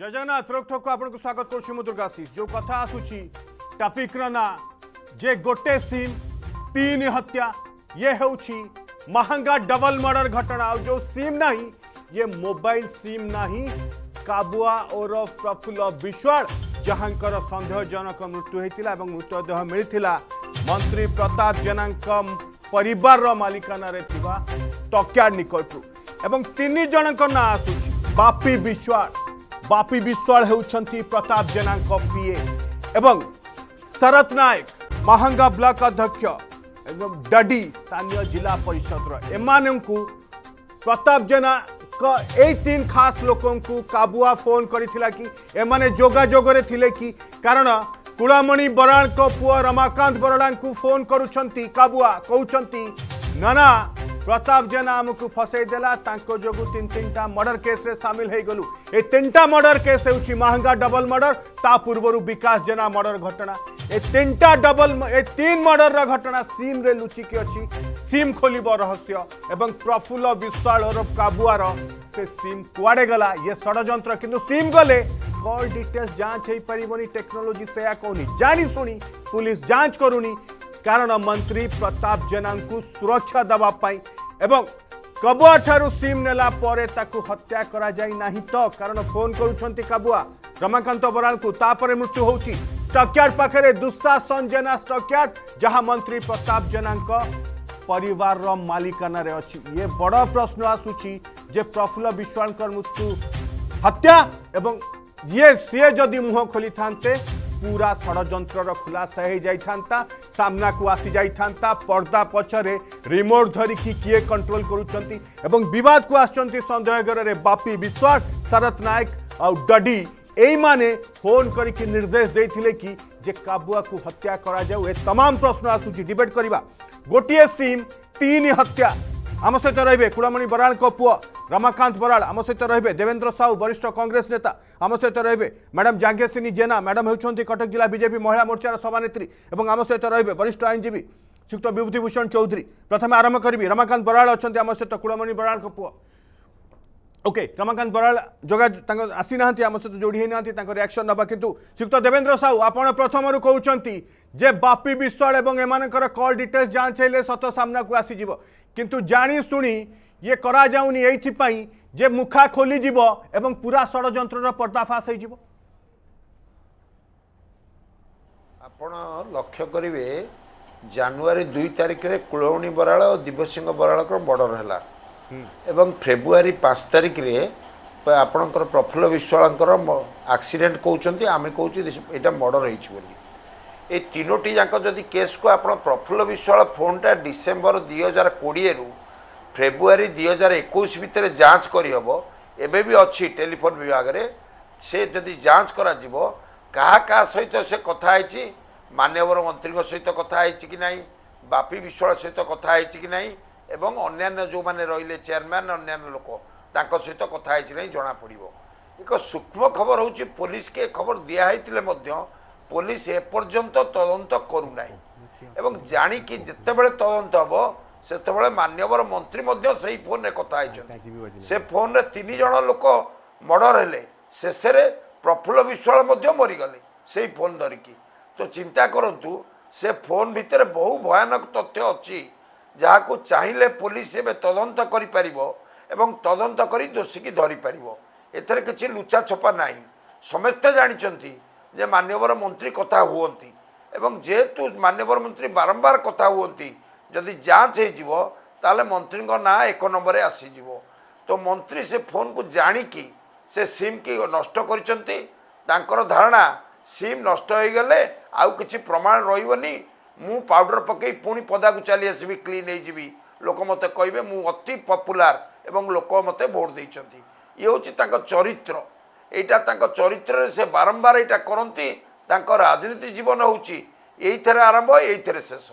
जगन्नाथ रोकठोक को आपन को स्वागत करुँ मु दुर्गाशीष। जो कथा आसूची ट्राफिक ना जे गोटे सीन तीन हत्या ये होची महंगा डबल मर्डर घटना। जो सीम नहीं ये मोबाइल सीम नहीं काबुआ और प्रफुल्ल विश्वाल जहांकर संदेहजनक मृत्यु होता और मृतदेह मिलता मंत्री प्रताप जेना परिवार मालिकाना टक्यार निकटू एवं तीन जन ना आसूची बापी विश्वाल। बापी विश्वाल होउछंती प्रताप जेना पीए एवं शरत नायक महंगा ब्लॉक अध्यक्ष एवं डडी स्थानीय जिला परिषद एमान को प्रताप जेना यही तीन खास लोकों को काबुआ फोन करिथिला कि एमाने जोगाजोगरे थिले कि कारण कुलामणि बराण को पुआ रमाकांत बराण को फोन करुछंती काबुआ कहउछंती नाना प्रताप जेना आमको फसई देला तांको जोगु तीन तीन टा मर्डर केस रे शामिल है गलु। ए तीन टा मर्डर केस होउची महंगा डबल मर्डर ता पूर्वरु विकास जेना मर्डर घटना। ए तीन टा डबल ए तीन मर्डर रा घटना सीम रे लुचिकी अछि सीम खोलिबो रहस्य एवं प्रफुल्ल विश्वाल और काबुआर से सीम कुआडे गला ये षडयंत्र किंतु सीम गले कॉल डिटेल्स जांच होई परिबोनी टेक्नोलॉजी सेया कोनी जानी सुनी पुलिस जांच करूनी कारण मंत्री प्रताप जेना को सुरक्षा दवापाई एवं काबुआ ठारू सीम नेला परे ताकु हत्या करा जाई नहीं तो कारण फोन करुछंती काबुआ रमाकांत बराल को तापर मृत्यु होउची स्टकयार्ड पाखरे दुशासन जेना स्टकयार्ड जहां मंत्री प्रताप जेना परिवार रो मालिकाना रे अछि। ये बड़ा प्रश्न आसुची जे प्रफुल्ल विश्वाल मृत्यु हत्या एवं ये सी जदि मुह खोली थानते पूरा षडयंत्र खुलासा हो जाता सामना को आसी जाता पर्दा पछरे रिमोट धरिकी किए कंट्रोल करवाद को आंदेहगर बापी विश्वाल शरत नायक और डडी यही माने फोन करके निर्देश देते कि जे काबुआ को हत्या करा जाऊ। ए तमाम प्रश्न आसूची डिबेट करवा गोटे सीम तीन हत्या। आम सहित रे कुलामणि बराल पुओ रमाकांत बराल आम सहित रे देवेंद्र साहू वरिष्ठ कांग्रेस नेता आम सहित रे मैडम जांगेसिनी जेना मैडम होती कटक जिला बीजेपी महिला मोर्चार सभानेत्री और आम सहित रे वरिष्ठ आईनजीवी श्रीयुक्त विभूतिभूषण चौधरी। प्रथम आरंभ करी रमाकांत बराल अच्छा आम सहित कुलामणि बराल पुओ। ओके रमाकांत बराल जगह आसी ना आम सहित जोड़ी ना रिएक्शन ना कि श्रीयुक्त देवेंद्र साहू आपड़ प्रथम कहते जे बापी विश्वाल एमानकर कॉल डिटेल्स जांच हेले सत सामना को आसीज किंतु जानी सुनी ये करा जाउनी एथिपाई जे मुखा खोली जीवो एवं पूरा षडयंत्रर पर्दाफाश होई जीवो। आपण लक्ष्य करिवे जनवरी 2 तारिख रे कुलवणी बराल और दिवसिंह बराल को बॉर्डर हैला एवं फेब्रुआरी 5 तारिख रे आपणकर प्रफुल्ल विश्वालंकर एक्सीडेंट कहउचंती आमे कहउची एटा मर्डर होईची बोली। ए तीनोटी जाक जदि केस को आप प्रफुल्ल विश्वाल फोनटा डिसेम्बर 2020 रु फेब्रुआरी 2021 भितर जांच करहब एबे भी अच्छी टेलीफोन विभाग में से जदि जांच करा जीवो कहा का सहित से कथा है मानवर मंत्री सहित कथा है कि नहीं बापी विश्वाल सहित कथा है कि नहीं एवं अन्यान्य जो मैंने रहिले चेयरमैन अन्यान्य लोक तांको सहित कथा है नहीं जना पड़ो। एक सूक्ष्म खबर होची पुलिस के खबर दियाले पुलिस एपर्यंत तदंत करूना एवं जाणिकी जितेबाला तदंत हे से मान्यवर मंत्री से फोन में कथा से फोन में तीन जन लोक मर्डर है शेष प्रफुल्ल विश्वाल मरीगले से फोन धरिकी तो चिंता करूँ से फोन भितर बहु भयानक तथ्य अच्छी जहाँ चाहिए पुलिस एवं तदंत कर तदंत कर दोषी की धरीपर एथर कि लुचा छपा ना समस्ते जानते जे मान्यवर मंत्री कथा हुवंती एवं जेहेतु मान्यवर मंत्री बारंबार कथा हुवंती जदि जांच हो ताले मंत्री ना एक नंबर आसीज तो मंत्री से फोन को जाणिकी से सिम की नष्ट करिसंती तांकर धारणा सिम नष्ट हो गले आउ किछि प्रमाण रहिबनी मु पाउडर पकई पुणी पदा को चली आसबी क्लीन हो जीवी लोक मते कहबे मु अति पॉपुलर एवं लोक मते वोट दैचंती ये होछि तांकर चरित्र एटा तांको चरित्र से बारंबार एटा करती राजनीति जीवन होईर आरंभ ये शेष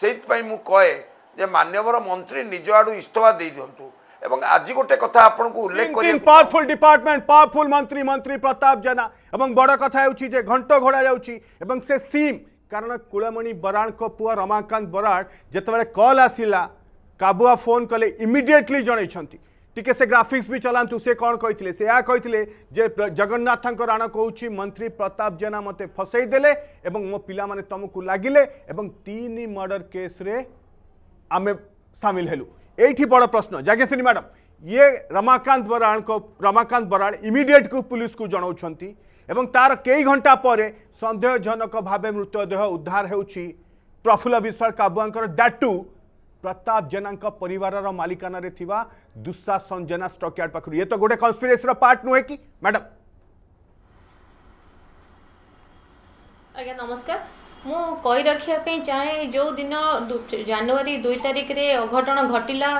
से कहे जे मान्यवर मंत्री निज आड़ इस्तफा दे दिंतु एवं आज गोटे कथा आपको उल्लेख कर पावरफुल डिपार्टमेंट पावरफुल मंत्री मंत्री प्रताप जेना एवं बड़ कथा हो घंट घोड़ा जाऊँ से सीम कारण कुलमणि बराल को पुआ रमाकांत बराल जिते बड़े कल आसला काबुआ फोन कले इमिडिएटली जन टिके से ग्राफिक्स भी चलातु से कौन कहते से या कहते जे जगन्नाथ राण कौच मंत्री प्रताप जेना मते फसईदेले मो पिला माने तुमको लगिले तीन मर्डर केस रे आमे सामिल हेलु। ये बड़ प्रश्न जागेश्वरी मैडम ये रमाकांत बराड़ इमिडिएट को पुलिस को जनाउछंती एवं तार कई घंटा पर संदेहजनक भावे मृतदेह उद्धार होउछि प्रफुल्ल विश्वास काबुआंकर डाटू प्रताप जेना परिवार मालिकाना रे थिवा दुशासन जेना स्टॉकयार्ड पाखरु। ये तो गोटे कन्स्पिरेसी रो पार्ट नुहे कि मैडम? अगे नमस्कार मु कही रखा चाहे जो दिन जनवरी 2 तारीख रे अघटन घटिला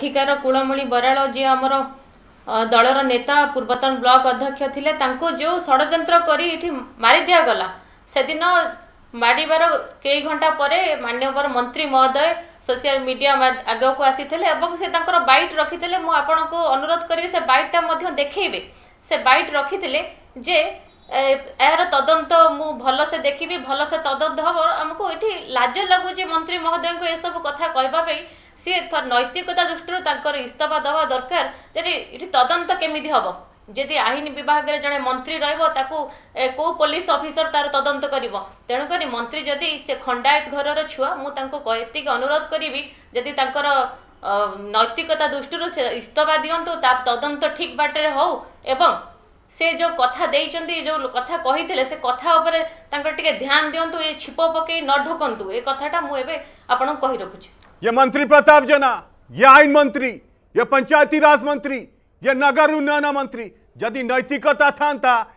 ठिकार कूलमूली बराड़ जी आमर दलर नेता पूर्वतन ब्लॉक अध्यक्ष थिले तांको जो षडयंत्र करी एठी मारि दिया गला से दिन मारिबार कई घंटा पर माननीय मंत्री महोदय सोशल मीडिया आगे को आसी से बैट रखी मुझे अनुरोध करी से बैटा देखेबे से बैट रखी जे यार तदंत मु भलसे देखी भलसे तदंत हम आमको ये लाज लगुच मंत्री महोदय को सब कथा कहवाई सी नैतिकता दृष्टि इस्तफा दवा दरकार ये तदंत केमी हम जदि आईन विभाग में जड़े मंत्री रो पुलिस अफिसर तार तदंत कर तेणुक मंत्री जदि से खंडायत घर छुआ मुझे अनुरोध करी जदि नैतिकता दृष्टि से इस्तफा दिंतु तदंत ठीक बाटे हो एवं से जो कथा देइचंदी जो कथा कही से कथा उपरे ध्यान दिंतु ये छिप पकई न ढोकंतु ये कथाटा मुझे आपन कही रखुची। ये मंत्री प्रताप जेना ये आईन मंत्री ये पंचायती राज मंत्री ये नगर उन्नयन मंत्री यदि नैतिकता था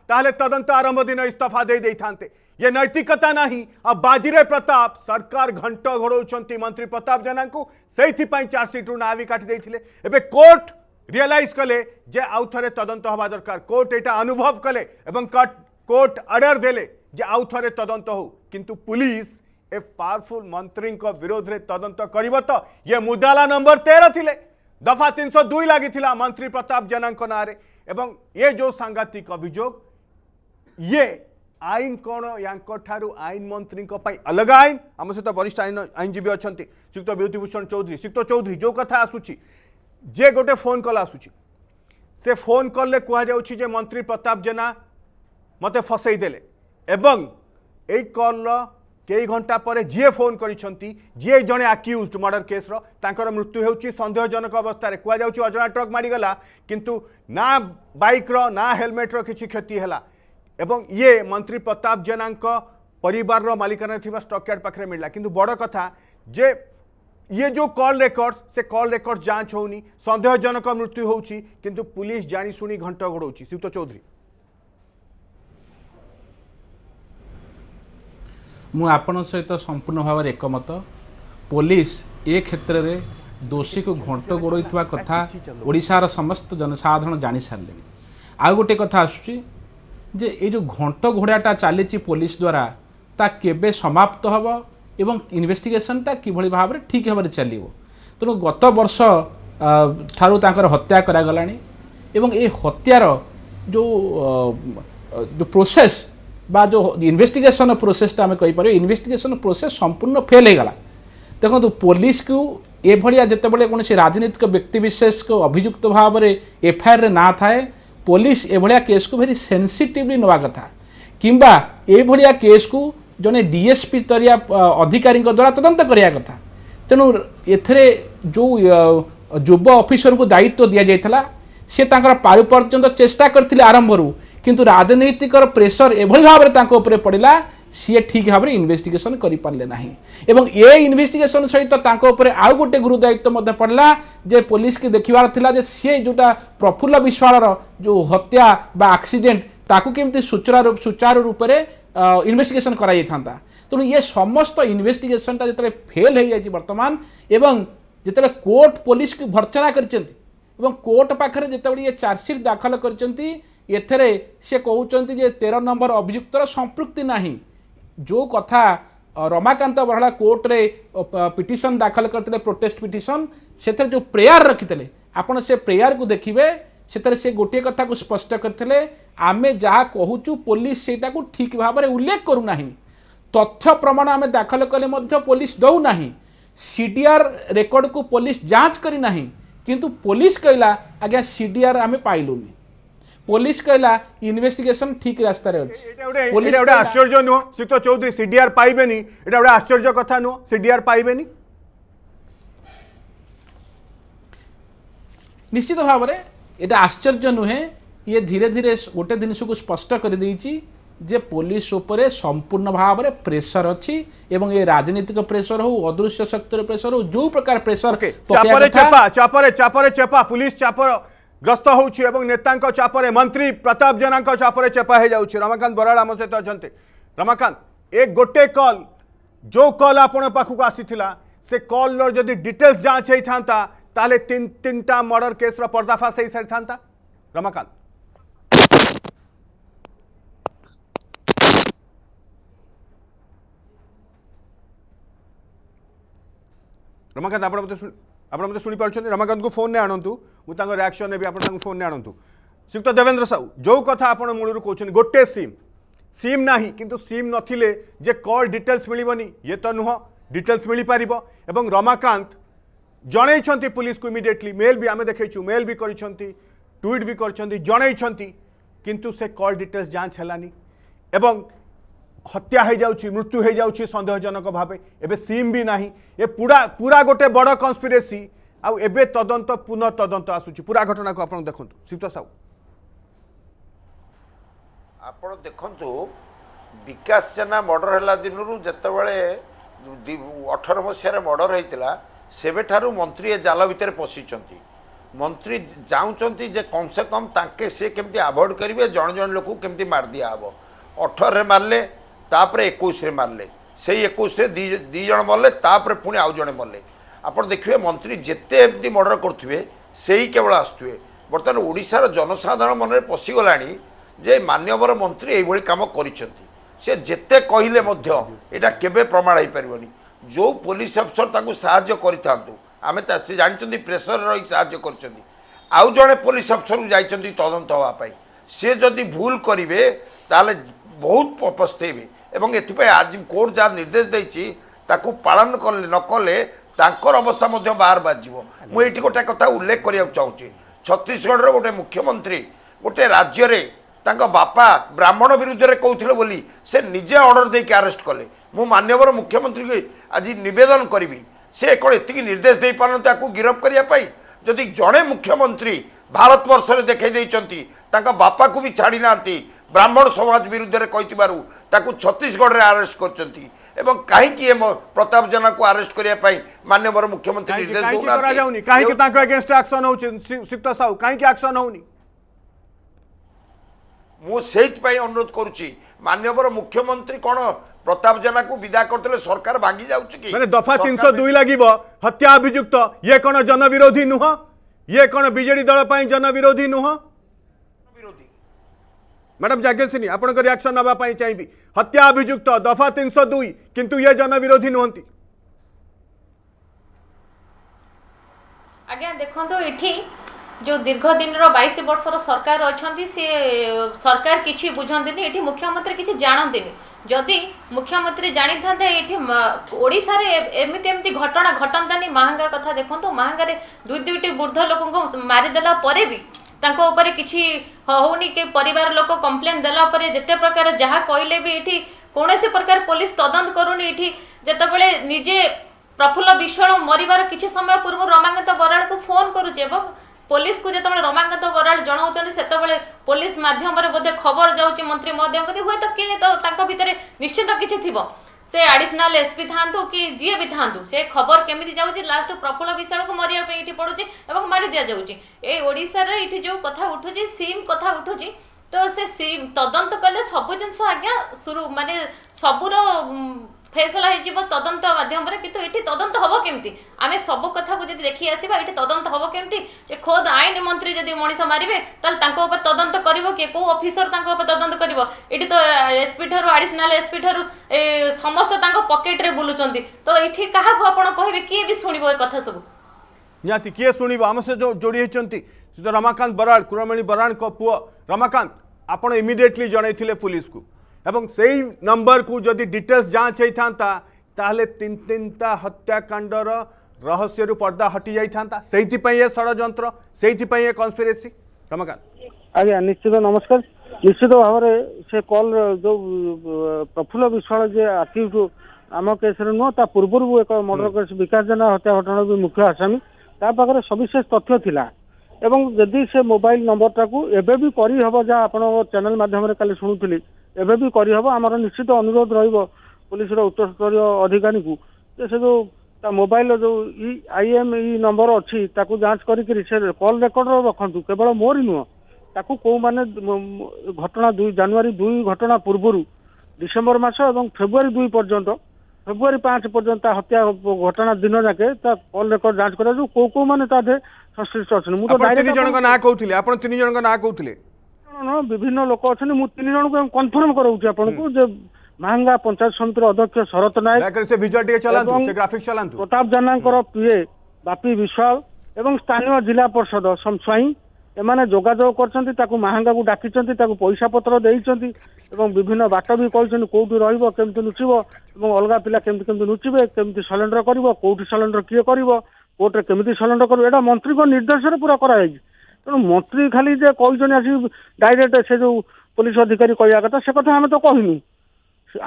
ताहले तदंत आरंभ दिन इस्तफा दे दे थांते। ये नैतिकता नहीं अब बाजीरे प्रताप सरकार घंट घोड़ौंट मंत्री प्रताप जेना को सही चार्जसीट्रु ना भी काटी देते कोर्ट रियलाइज कले जे आउ थे तदंत हवा दरकार कोर्ट एटा अनुभव कले एवं कोर्ट ऑर्डर देले जे आउ थे तदंत हो किंतु पुलिस ए पावरफुल मंत्री विरोध में तदंत करिवो तो ये मुदाला नंबर 13 थिले दफा 302 लगी मंत्री प्रताप जेना ना एवं ये जो सांघातिक अभियोग ये आईन कौन या आईन मंत्री अलग आईन आम सहित वरिष्ठ आईनजीवी अच्छा श्रीयुक्त ब्यूतिभूषण चौधरी श्रीयुक्त चौधरी जो कथा आसूची जे गोटे फोन कॉल आसूची से फोन कॉल ले कहुच्छे जे मंत्री प्रताप जेना मते फसई देले एवं एई कॉल कई घंटा पर जी फोन करिसेंती जे जने आक्यूज्ड मर्डर केस रो तांकर मृत्यु होउची संदेहजनक अवस्था रे कहुच्छे अजना ट्रक मारी गला किंतु ना बाइक रो ना हेलमेट रो किछि क्षति हला एवं ये मंत्री प्रताप जेना परिवार रो मालिकाना थिबा स्टॉकयार्ड पाखरे मिलला किंतु बड़ कथा जे ये जो कॉल रेकॉर्ड से कॉल रेकॉर्ड जांच होनी संदेहजनक मृत्यु होउची किंतु पुलिस जानी सुनी घंटा घोड़ौची। श्रीयुक्त चौधरी मु आपण सहित संपूर्ण भाव एकमत पुलिस ए क्षेत्र रे दोषी को घंटा घोड़ैतवा कथा ओडिसा रा समस्त जनसाधारण जानी सारले। आ गोटे कथा आसुची जे ए जो घंटा घोड़ाटा चलीची पुलिस द्वारा ता केबे समाप्त हबो एवं इन्वेस्टिगेशनटा किभली भाव में ठीक भाव चलो तेणु गत वर्ष ठार हत्या करागला एवं ए हत्यार जो जो प्रोसेस बा जो इन्वेस्टिगेशन प्रोसेसटा आम कहीपर इन्वेस्टिगेशन प्रोसेस संपूर्ण फेल होगा। देखो तो पुलिस को यह जितेबाला कौन राजनीतिक व्यक्तिविशेष को अभियुक्त भाव में एफआईआर रे ना थाए पुलिस एभलिया केस को भेरी सेंसिटिवली नवा कथा किंबा एभलिया केस को जने डीएसपी तरिया अधिकारी द्वारा तदंत करिया कथा तेणु एथरे जो युव ऑफिसर को दायित्व दि जाइला से पारु पर्यंत चेष्टा करथिले आरंभरू किंतु राजनीतिक प्रेशर एभली भाव में तांको ऊपर पड़िला सी ठीक भाव में इन्वेस्टिगेशन करि पारले नाही एवं ए इन्वेस्टिगेशन सहित तांको ऊपर आउ गोटे गुरु दायित्व मध्ये पड़ला जे पुलिस के देखिबार थिला जे से जोटा प्रफुल्ल विश्वास जो हत्या बा एक्सीडेंट ताकू केमति सुचारू रूप से इन्वेस्टिगेशन कराई था तेणु ये समस्त इन्वेस्टिगेशन जितने फेल हो जाए बर्तमान एवं जितने कोर्ट पुलिस को भर्त्सना कर कोर्ट पाखे जिते ये चार्जसीट दाखल करे से कहते जे 13 नंबर अभियुक्तर संपृक्ति नहीं जो कथा रमाकांत बराड़ा कोर्ट रे पिटिशन दाखल करते प्रोटेस्ट पिटिशन से जो प्रेयर रखी आपड़ से प्रेयर को देखिए से गोटे कथा को स्पष्ट करते आमे जहाँ कहूँ पुलिस से ठीक भाव में उल्लेख करूना तथ्य प्रमाण आम दाखल कले पुलिस दौना सीडीआर रेकर्ड को पुलिस जांच करना किंतु पुलिस कहला आज्ञा सीडीआर आमे पाइलुनी पुलिस कहला इन्वेस्टिगेशन ठीक रास्ता रे अछि पुलिस एटा आश्चर्य नो सुक्त चौधरी सीडीआर पाइबेनी एटा ओडा आश्चर्य कथा नो सीडीआर पाइबेनी निश्चित भाव रे एटा आश्चर्य नुहे ये धीरे धीरे गोटे जिनस को स्पष्ट कर देछि जे पुलिस उपरे संपूर्ण भाव में प्रेसर अच्छी एवं ये राजनीतिक प्रेसर हो अदृश्य शक्तिर प्रेसर हो जो प्रकार प्रेसर चापरे चेपा पुलिस चापर ग्रस्त होउछि एवं नेतांक चापरे मंत्री प्रताप जनांक चापरे चेपा हो जाउछि। रमाकांत बराड़ आम सहित अछंते। रमाकांत एक गोटे कॉल जो कॉल आपण पाखक आसीथिला से कॉल रो जदि डिटेल्स जांच हेइ थांता ताले तीन तीनटा मर्डर केस रो पर्दाफाश हेइ थांता। रमाकांत रमाकांत आप शुणी पार्टी रमाकांत को फोन ने आणतु मुझे रिएक्शन ने भी आप फोन ने आणतु। श्रीयुक्त देवेंद्र साहू जो कथा आप मूलर कहते गोटे सिम ना किंतु सिम नथिले जे कॉल डिटेल्स मिलबनी ये तो नुह डिटेल्स मिल पार एवं रमाकांत जनईंट पुलिस को इमिडिएटली मेल भी आम देखु मेल भी कर ट्वीट भी करें किंतु से कॉल डिटेल्स जांच हैलानी एवं हत्या हो जाउछि मृत्यु हो जाउछि संदेहजनक भावे एबे सीम भी नाही ए पूरा पूरा गोटे बड़ कन्स्पिरेसी आ एबे तदंत पुनः तदंत आसुछि पूरा घटना को आपण देखंतु। श्रीयुक्त साहू आपण देखंतु विकास सेना मर्डर हैला दिनरु जते बेले 18 मसीह रे मर्डर हैतिला सेबे थारु मंत्री ए जाल भीतर पसिचंती मंत्री जाउचंती जे कम से कम ताके से केमति अवॉइड करिवे जण जण लोक केमति मार दिया हबो 18 रे मारले तापर 21 रे मारले से 21 रे दी जन मरले तापर पुणी आउ जने मरले आपड़ देखिए मंत्री जिते एमती मर्डर करुवे से ही केवल आसुए बर्तमान ओडिशार जनसाधारण मन में पशिगला जे मान्यवर मंत्री ये कम करते कहले यहाँ केवे प्रमाण हो पार जो पुलिस अफिसर ताकू साहाय्य करें जानते प्रेसर रही साहय आउ जड़े पुलिस अफिसर जाती तदंत हाँपाई सी जदि भूल करेंगे ताले बहुत पछतेबे एवं एथिपे आज कोर्ट जा निर्देश देछि ताकू पालन करले न करले तांकर अवस्था मध्ये बाहर बाजिबो। मु एठी गोटे कथा उल्लेख करिया चाहूछि छत्तीसगढ़ रो गोटे मुख्यमंत्री गोटे राज्य रे तांका बापा ब्राह्मण विरुद्ध रे कहथिले बोली से निजे ऑर्डर देके अरेस्ट करले। मु मान्यवर मुख्यमंत्री के आज निवेदन करबी से कोन एतिकी निर्देश देई पारन ताकू गिरफ्त करिया पाई जदि जणे मुख्यमंत्री भारत वर्ष रे देखै दैचंती तांका बापा को भी छाड़ी नांती ब्राह्मण समाज विरुद्ध रे कही छत्तीसगढ़ रे अरेस्ट कर प्रताप जेना को अरेस्ट करने माननीय मुख्यमंत्री निर्देश एक्शन अनुरोध करुच्ची माननीय मुख्यमंत्री कौन प्रताप जेना को विदा करते सरकार भांगी जाऊँ दफा 302 लगे हत्या अभियुक्त ये कौन जन विरोधी नुह ये कौन बीजेडी दल जन विरोधी नुह। मैडम जागेश्वरी आपण को रिएक्शन नबा पाई चाहिए हत्या अभियुक्त दफा 302 किंतु ये जन विरोधी नुहंती आज्ञा देखो तो इठी जो दीर्घ दिन 22 वर्ष सरकार अच्छी सी सरकार किसी बुझंदी ये मुख्यमंत्री किसी जानते जदि मुख्यमंत्री जानी था ओडिशारे एमती एमती घटना घटंतानी महांगा कथा देखो तो महांगारे दुई दुईटी वृद्ध लोक मारिदेला भी तांको ऊपर किसी होनी के परिवार लोक कंप्लेन देला परे जते प्रकार जहाँ कहले भी ये कौन से प्रकार पुलिस तदंत करूनी जितेबले निजे प्रफुल्ल विश्वाल मरबार किसी समय पूर्व रमाकांत बराड़ को फोन करुचे पुलिस को जिते रमाकांत बराड़ जनाऊँ से पुलिस मध्यम बोधे खबर जाऊँगी मंत्री महोदय को हूँ तो किए तो भितर निश्चित किसी थी से एडिशनल एसपी थांतु कि जी भी थांतु से खबर केमी जाऊँगी लास्ट प्रफुल्ल विशाल को मरिया पड़े और मारी दि जाशार ये जो कथा उठू सीम कथा उठू तो से सीम तदंत कले सब जिनस आज्ञा शुरू मान सबूर फैसला हो तदंत माध्यम कितु ये तदंत हम केमती आम सब कथा को जब देखी आसवा ये तदंत हम केमती खोद आईन मंत्री जब मनीष मारे तापर तदंत कर किए कौ अफिसर तदंत कर ये तो एसपी ठूँ आडिशनाल एसपी ठूँ समस्त पकेट्रे बुलूँ तो ये क्या कहे किए भी शुण कथा सब निहाती किए शुण आम सहित जो जोड़ी होती रमाकांत बराड़ कुरमणी बराड़ पुओ रमाकांत आपड़ इमिडिएटली जनईले पुलिस को एवं सही नंबर को जदि डिटेल्स जांच होता तीन तीनटा हत्याकांडर रहस्यरू पर्दा हटि जाइथांता सेइथिपई ए षडयंत्र सेइथिपई ए कन्स्पिरेसी। रमाकांत आज्ञा निश्चित नमस्कार। निश्चित भाव में से कल जो प्रफुल्ल विश्वाल जे आक्टिव आम केस्रे नुह ता पूर्व एक मर्डर केस विकास जेना हत्या घटना भी मुख्य आसामी ता पाखे सविशेष तथ्य थिला एवं जदि से मोबाइल नंबर टाक एबी करहब जहाँ आप चैनल मध्यम कल शुणुली एबी करहब आमर निश्चित अनुरोध रही पुलिस उच्च स्तरीय अधिकारी को से जो मोबाइल जो IMEI नंबर अच्छी ताकू जांच करी से कॉल रेकर्ड रखु केवल मोरी नुह ताकू को माने घटना 2 जनवरी 2 घटना पूर्व डिसेम्बर मास और फेब्रुआरी 2 पर्यंत फेब्रुआरी 5 पर्यंत हत्या घटना दिन जाके कॉल रेकर्ड जांच कर को माने संश्लिष्ट अच्छे ना कहते विभिन्न लोक अच्छा मुझे 3 जन को कनफर्म कराऊँ आपको माहंगा पंचायत समिति अध्यक्ष शरत नायक से प्रताप जाना पीए बापी विश्वाल एवं स्थानीय जिला परिषद सम स्वाई एमाने जोगाजोग कर माहंगा को डाकी पैसा पत्र देइछंती विभिन्न बाट भी कहते कौटी रहिबो केमति लुचिबो अलग पिला केमति केमति लुचिबे केमति सलेंडर करिबो कौटी सलेंडर किए करिबो कोर्टे केमति सलेंडर करिबो एटा मंत्री को निर्देश रे पूरा करा जाय। तेणु मंत्री खाली जे कहजन आसी डायरेक्ट से जो पुलिस अधिकारी कहया कथा से कथा आमे तो कहनी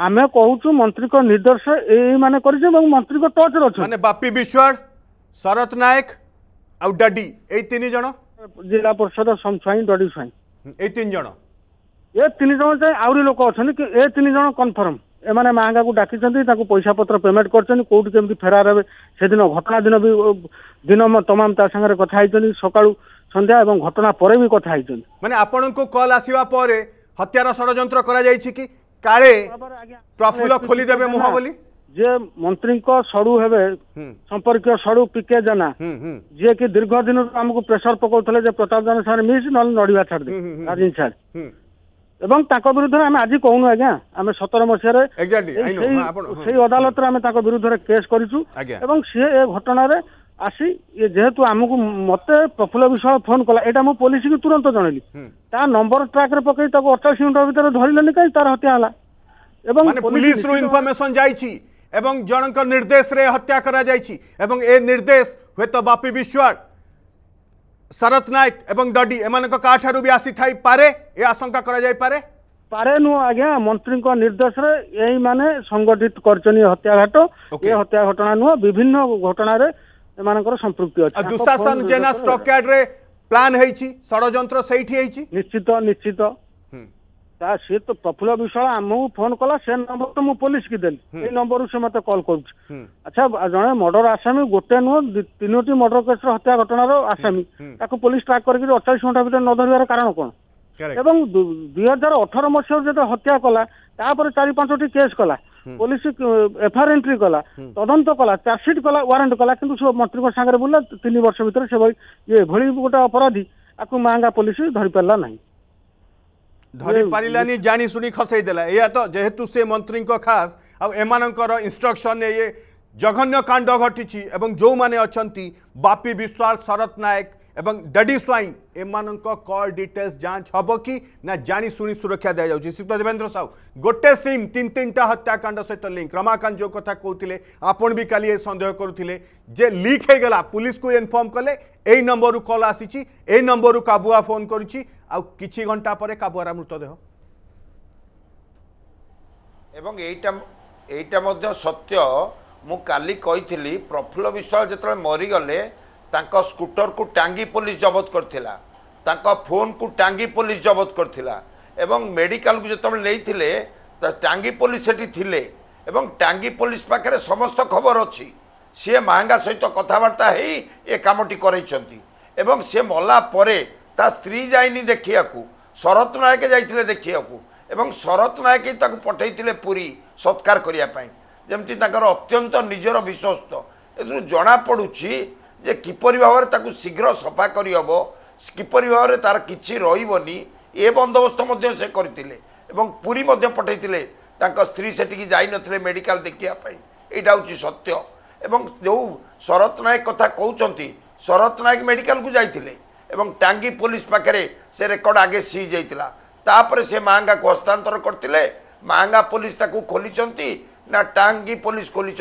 आमे कहूछु मंत्री को निर्देश ए माने करिजे एवं मंत्री को टच रछ माने बापी विश्वाल शरत नायक आ डाडी ए 3 जण जिला परिषद समस्वाई डाडी स्वाई ए 3 जण चाहे आउरी लोक अछन कि ए 3 जण कन्फर्म ए माने मांगा को डाकी छथि ताको पैसा पत्र पेमेंट करछन कोउट केमति फेरार हेबे सेदिन घटना दिन भी दिन तमाम ता संगे कथा आइछन सकाळू संध्या एवं घटना परे भी कथा आइछन माने आपण को कॉल आसीबा परे हत्यार षडयंत्र करा जाय छि कि काले प्रफुल्ल खोली देवे मुह बोली जे मंत्री सड़ू हे संपर्क सड़ू पीके जाना जी कि दीर्घ दिन आमको प्रेसर पकाउले प्रताप जाना सारे मिस ना नड़वा छाड़ी राजीन छाड़ एवं विरुद्ध में आम आज कहूँ आज्ञा आम 17 मसीह से अदालत विरुद्ध में केस करूँ सी ए घटन आसी ये जेहेतु आमको मत प्रफुल्ल विश्वाल फोन कला एटा मो पुलिस की तुरंत जणली ता नंबर ट्रैक रे पकई ताको 48 मिनट भीतर धरिलनि कई तार हत्या हला एवं माने पुलिस रो इन्फॉर्मेशन जाई छी एवं जनक निर्देश रे हत्या करा जाई छी एवं ए निर्देश होय तो बापी विश्वाल शरत नायक एवं डडी एमान को काठारु भी आसी थाई पारे ए आशंका करा जाई पारे पारे नु आज्ञा मंत्री को निर्देश रे एई माने संगठित करचनी हत्या घाट ए हत्या घटना नु विभिन्न घटना रे दुशासन जेना स्टॉकयार्ड रे प्लान षडयंत्र निश्चित निश्चित सी तो प्रफुल्ल विश्वाल आमको फोन कला से नंबर तो मुझे पुलिस की देली नंबर से मत कल कर अच्छा जड़े मर्डर आसामी गोटे नुह 3टी मर्डर केस हत्या घटनार आसामी पुलिस ट्रैक कर 48 घंटा भर न धरवार कारण कौन एवं 2018 मसीह जो हत्या कला 4-5टी केस कला पुलिस एफआईआर एंट्री कला तदंत कला चार्जसीट कला वारंट कला कि मंत्री सागर बुला 3 वर्ष भर से ये भली गोटे अपराधी आपको मांगा पुलिस धरी पारा ना धरी पारानी जाणी शुणी खसई देला या तो जेहेतु से मंत्री खास आमानर इंस्ट्रक्शन ये जघन्य कांड घटी जो मैंने अच्छा बापी विश्वाल शरत नायक एवं डडी स्वाई एमान कॉल डिटेल्स जांच हम कि ना जानी शुणी सुरक्षा दि जाऊँगी। श्रीयुक्त देवेंद्र साहू गोटे सिम 3-3टा हत्याकांड सहित लिंक रमाकांत जो कथा कहते आपण भी काली सन्देह करुले जे लिक होगा पुलिस को इनफर्म कले ए नंबर कॉल आसी नंबर काबुआ फोन करुच्ची किछि घंटा पर काबुआर मृतदेह एवं एटा सत्य मु काली कही प्रफुल्ल विश्वाल जिते मरीगले तांका स्कूटर को टांगी पुलिस जबत करथिला तांका फोन को टांगी पुलिस जबत करथिला एवं मेडिकल को जतबे लेइथिले त टांगी पुलिस सेठी थिले एवं टांगी पुलिस पाखरे समस्त खबर अछि से मांगा सहित कथाबार्ता हेई ए कामटी करैछंती एवं से मला परे ता स्त्री जाइनी देखियाकू शरत नायक जाइथिले देखियाकू एवं शरत नायक ताकू पठैथिले पूरी सत्कार करिया पई जेमति ताकर अत्यंत निजरो विश्वस्त एतु जना पडुछि जे किपरि भाव में शीघ्र सफा करहब किपरि भाव में तार किसी रही ए बंदोबस्त से करते पूरी पठे स्त्री सेठी जाई नथिले मेडिकल देखापी यहाँ हूँ सत्य एवं जो शरत नायक कथा कहते शरत नायक मेडिकल को जाते टांगी पुलिस पाखे से रेकर्ड आगे सी जाता तापर से मांगा को हस्तांतर करते मांगा पुलिस खोली ना टांगी पुलिस खोली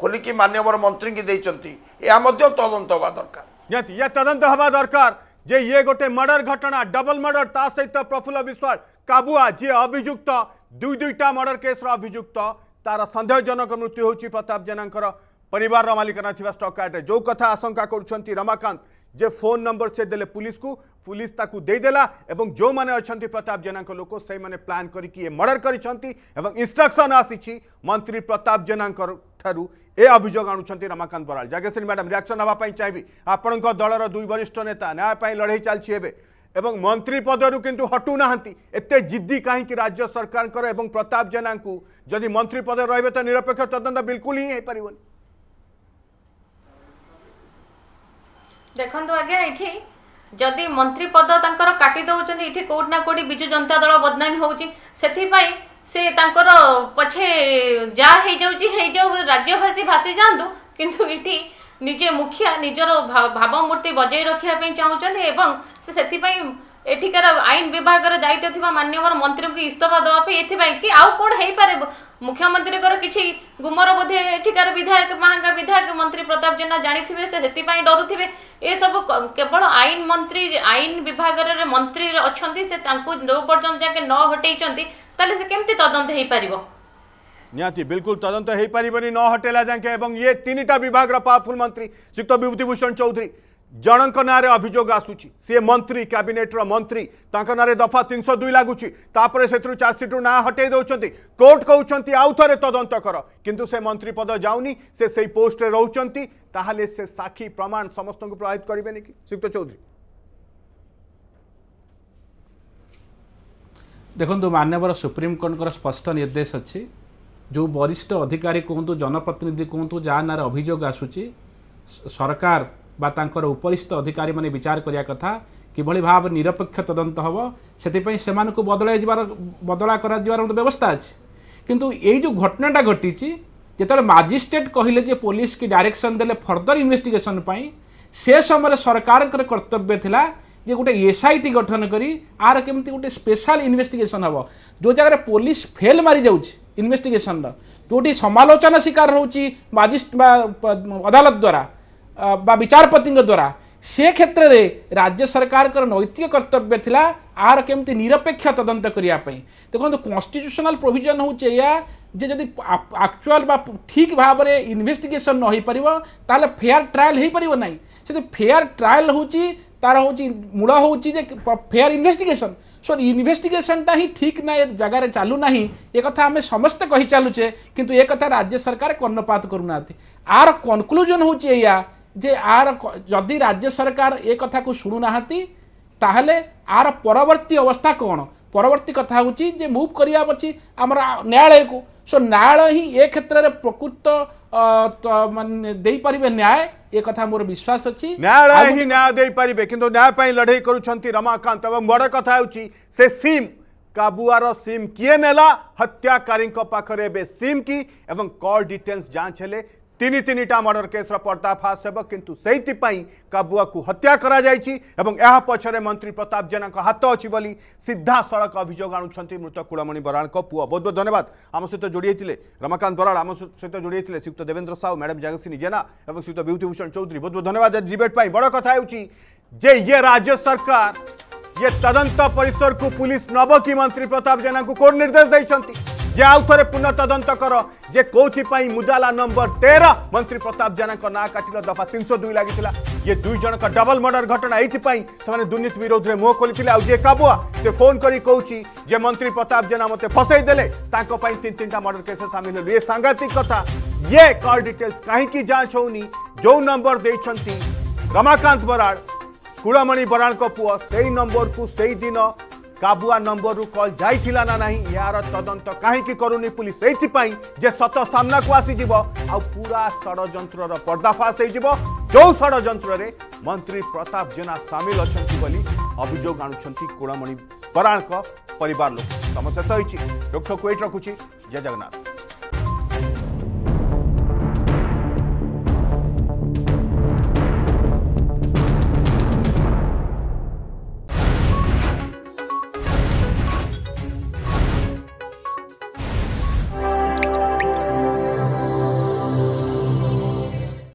खोलिकी मान्यवर मंत्री की देइचंती तदंत हवा दरकार ये तदंत हवा दरकार जे ये गोटे मर्डर घटना डबल मर्डर ता सहित प्रफुल्ल विश्वास काबुआ जी अभियुक्त दुई दुईटा मर्डर केस अभियुक्त तार संदेहजनक मृत्यु होची प्रताप जेनांकर परिवार मालिकाना थिबा स्टॉक आटे जो कथा आशंका करुछंती रमाकांत जे फोन नंबर से देले पुलिस को पुलिस ताकू देदेला एवं जो माने अछंती प्रताप जेनांकर लोक से माने प्लान करके मर्डर करिसंती एवं इंस्ट्रक्शन आसीछि मंत्री प्रताप जेनांकर थारू ए अभियोग आणुछंती रमाकांत बराल जागेश्वरी मैडम रिएक्शन हवा पई चाहिबी आपनक दलर दुई वरिष्ठ नेता न्याय पई लड़ाई चलछि एबे एवं मंत्री पदरू किंतु हटू नाहंती एते जिद्दी काहेकि राज्य सरकारकर एवं प्रताप जेनांकु जदि मंत्री पद रहबे त निरपेक्ष तदंत बिल्कुल ही हे परिवन देखंतु आगे एठी जदि मंत्री पद तांकर काटी दउचंती एठी कोडना कोडी बिजु जनता दल बदनामी होउची सेथि पई से तांकर पछे जा हे जाउची हे जाउ राज्यभाषी भाषी जांतु किंतु एठी निजे मुखिया निजर भावमूर्ति बजाय रखापी चाहते सेठिकार आईन विभाग दायित्व मान्यवर मंत्री को इस्तफा देवाई एथपाई आउ कौन हो पारे मुख्यमंत्री किसी गुमर बोधे एठिकार विधायक महांगा विधायक मंत्री प्रताप जेना जानी से डरुवे ये सब केवल आईन मंत्री आईन विभाग मंत्री अच्छा से जो पर्यटन जाके न हटेई से केमती तदंत हो पार निहाती बिल्कुल तदंत हो पारे न हटेला जाके ये तीन टा विभाग पावरफुल मंत्री श्रीयुक्त विभूति भूषण चौधरी जनक ना अभियोग आसूची सी मंत्री कैबिनेटर मंत्री ना दफा 302 लगुच से चार्जसीट ना हटे दौरान कोर्ट कहते आउ थे तदंत कर किंतु से मंत्री पद जाऊनी से पोस्ट रोचे ताहले से साक्षी प्रमाण समस्त को प्रभावित करेंगे कि श्रीयुक्त चौधरी देखो माननीय सुप्रीमकोर्ट स्पष्ट निर्देश अच्छी जो वरिष्ठ अधिकारी कहतु जनप्रतिनिधि कहतु जहाँ ना अभियोग आसूची सरकार बार उपरिस्थ अधिकारी माने विचार करिया कथा कि भाव निरपेक्ष तदंत हम से बदला व्यवस्था अच्छे किंतु ये जो घटनाटा घटी जिते मजिस्ट्रेट कहले पुलिस की डायरेक्शन देले फर्दर इन्वेस्टिगेशन से समय सरकार कर्तव्य थिला जे गोटे एसआईटी गठन करी आर केमती गोटे स्पेशल इन्वेस्टिगेशन हम जो जगह पुलिस फेल मारी जाउछ इन्वेस्टिगेशन जोटी समालोचना शिकार होउची अदालत द्वारा बा विचारपति द्वारा से क्षेत्र में राज्य सरकार नैतिक कर्तव्य थिला आर केमती निरपेक्ष तदंत करने देखो कॉन्स्टिट्यूशनल प्रोविजन हो जदि एक्चुअल ठीक भाव में इन्वेस्टिगेशन न हो पार ताले फेयर ट्रायल हो पार ना से फेयर ट्रायल हो तार हूँ मूल हूँ फेयर इन्वेस्टिगेशन सो इन्वेस्टिगेशन टा ही ठीक ना जगार चालू ना ये कथा आम समस्ते कही चालुचे किंतु ये कथा राज्य सरकार कर्णपात करूना आर कंक्लूजन हूँ या जे आर जदि राज्य सरकार ये कथा को शुणुना ताहले आर परवर्ती अवस्था कौन परवर्ती कथा हूँ जे मुव करिया पछी आमर न्यायालय को सो न्यायालय ही ए क्षेत्र में प्रकृत माने दे परिबे न्याय ये कथा मोर विश्वास अछि न्यायालय ही न्याय दे परिबे किंतु न्याय पई लड़ाई करूछंती रमाकांत एवं बड़ कथा होछि से सीम काबुआर सीम किए नेला हत्याकारी पाखरे बे सीम की एवं कॉल डिटेल्स जांच हेले तीन तीन टा मर्डर केस पर्दाफाश होब किंतु सेइतिपई काबुआ को हत्या करा जायछि एवं यह पछरे मंत्री प्रताप जेना का हाथ अछि बोली सीधा सड़क अभियोग आणुछंती मृत कुलमणि बराल को पुआ बहुत बहुत धन्यवाद आम सहित जोड़ी रमाकांत बराल आम सहित जोड़ी श्रीयुक्त देवेंद्र साहू मैडम जगसिनी जेना एवं श्रीयुक्त विभूतिभूषण चौधरी बहुत बहुत धन्यवाद डिबेट पर बड़ कथा होछि जे ये राज्य सरकार ये तदंत परिसर को पुलिस नब कि मंत्री प्रताप जेना को कोर्ट निर्देश दैछंती जे आउ थे पुनः तदंत कर जे कौपाई मुदाला नंबर 13 मंत्री प्रताप जेना का ना काटिल दफा 302 लगी ये दुई जन का डबल मर्डर घटना ये दुर्नीति विरोध में मुह खोली आज काबुआ से फोन करी कौची जे मंत्री प्रताप जेना मत फसई देले तीन तीन टा मर्डर केस सामिल हलु ये सांघातिक कथा ये कॉल डिटेल्स कहीं जांच होनी जो नंबर देती रमाकांत बराल कुलमणि बराल पुओ से नंबर को से दिन काबुआ नंबर रु कॉल जाइथिला ना नहीं यार तदंत कहीं करूनी पुलिस जे सत सामना को आसीज पूरा षडयंत्र पर्दाफाश हो जो षडयंत्र मंत्री प्रताप जेना सामिल अच्छा अभियोग आणुंट कुलमणि बराल परिवार लोक समय शेष होई रोक ठोक रखुची जय जगन्नाथ।